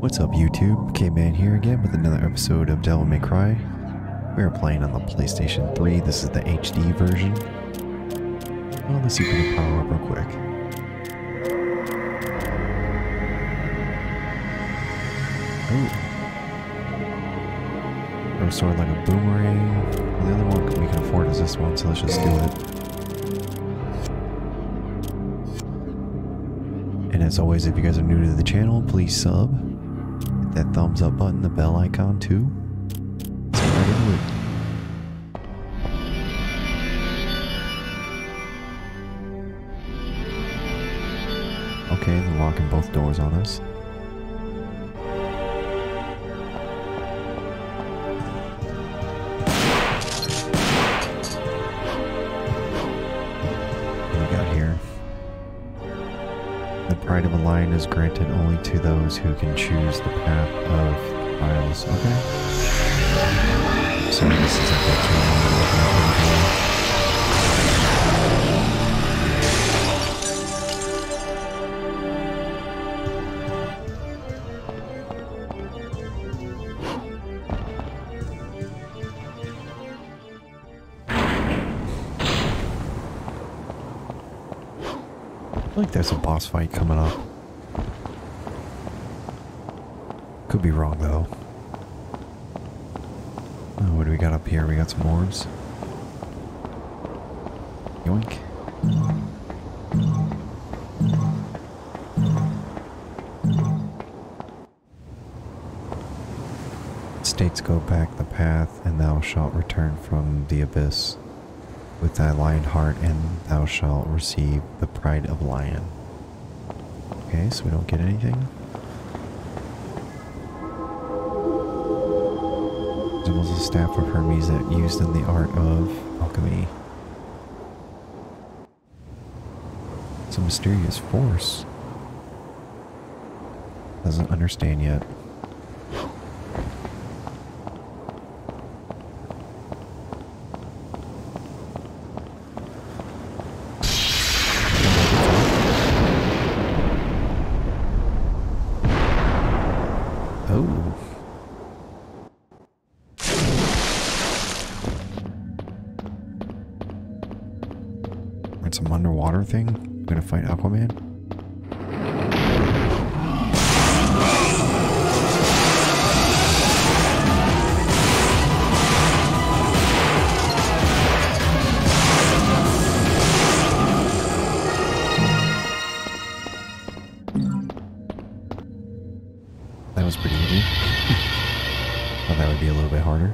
What's up YouTube, K-Man here again with another episode of Devil May Cry. We are playing on the PlayStation 3, this is the HD version. Well, let's see if we can power up real quick. Ooh. Or sort of like a boomerang. The other one we can afford is this one, so let's just do it. And as always, if you guys are new to the channel, please sub. Hit that thumbs up button, the bell icon too. Let's get right into it. Okay, they're locking both doors on us. Is granted only to those who can choose the path of files. Okay. So this is like I feel like there's a boss fight coming up. Could be wrong though. Oh, what do we got up here? We got some orbs. Yoink. States go back the path, and thou shalt return from the abyss with thy lion heart, and thou shalt receive the pride of lion. Okay, so we don't get anything. Was a staff of Hermes that used in the art of alchemy. It's a mysterious force. Doesn't understand yet. Some underwater thing. I'm gonna fight Aquaman. That was pretty easy. Thought that would be a little bit harder.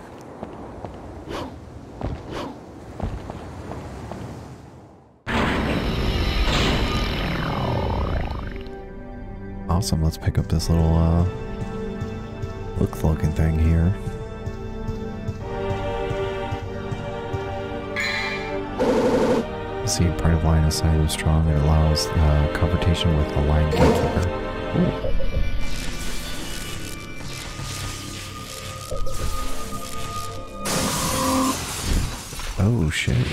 Awesome, let's pick up this little looking thing here. See, part of line aside was strong. It allows confrontation with a line gatekeeper. Ooh. Oh shit.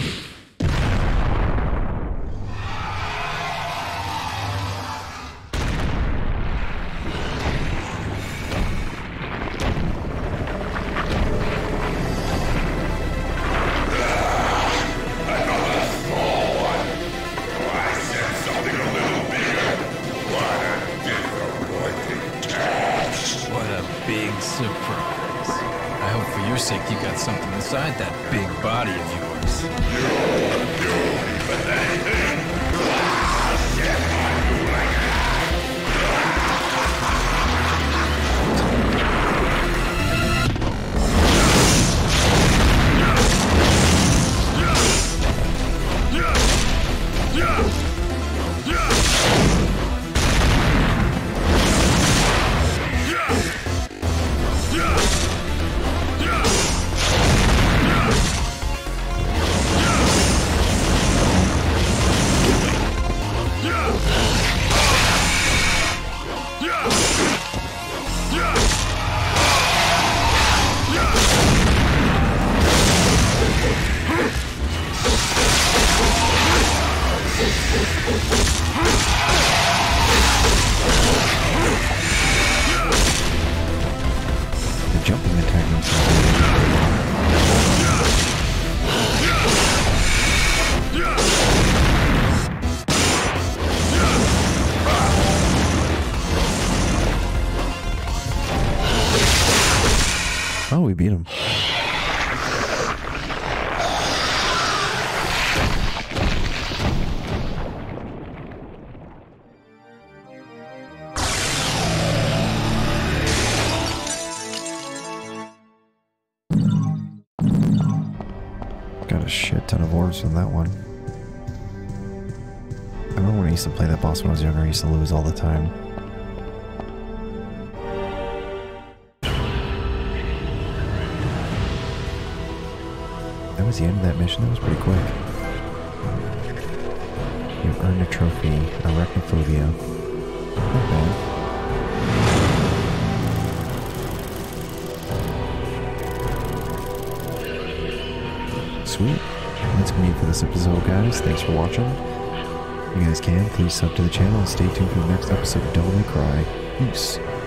technically. Oh, we beat him. From that one. I remember when I used to play that boss when I was younger, I used to lose all the time. That was the end of that mission. That was pretty quick. You've earned a trophy, a arachnophobia. Not bad. Sweet. That's going to be it for this episode, guys. Thanks for watching. If you guys can, please sub to the channel and stay tuned for the next episode of Devil May Cry. Peace.